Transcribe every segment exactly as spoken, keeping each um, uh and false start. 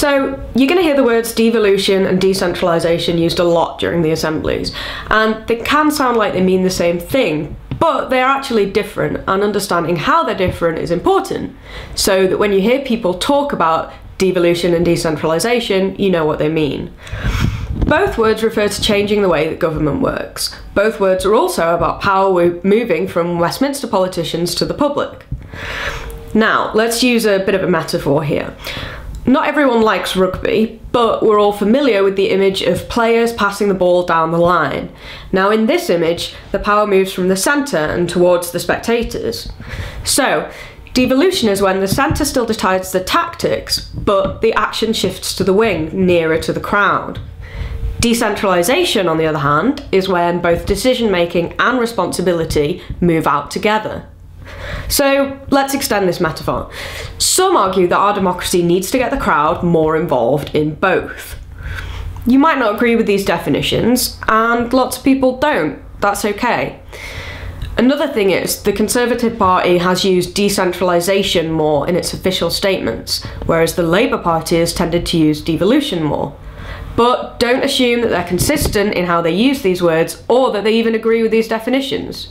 So you're going to hear the words devolution and decentralisation used a lot during the assemblies, and they can sound like they mean the same thing, but they're actually different, and understanding how they're different is important, so that when you hear people talk about devolution and decentralisation, you know what they mean. Both words refer to changing the way that government works. Both words are also about power moving from Westminster politicians to the public. Now, let's use a bit of a metaphor here. Not everyone likes rugby, but we're all familiar with the image of players passing the ball down the line. Now in this image, the power moves from the centre and towards the spectators. So, devolution is when the centre still decides the tactics, but the action shifts to the wing, nearer to the crowd. Decentralisation, on the other hand, is when both decision-making and responsibility move out together. So let's extend this metaphor. Some argue that our democracy needs to get the crowd more involved in both. You might not agree with these definitions, and lots of people don't. That's okay. Another thing is, the Conservative Party has used decentralisation more in its official statements, whereas the Labour Party has tended to use devolution more. But don't assume that they're consistent in how they use these words, or that they even agree with these definitions.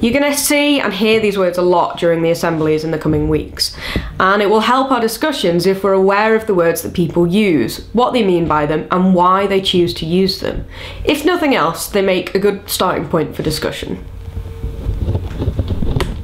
You're going to see and hear these words a lot during the assemblies in the coming weeks, and it will help our discussions if we're aware of the words that people use, what they mean by them, and why they choose to use them. If nothing else, they make a good starting point for discussion.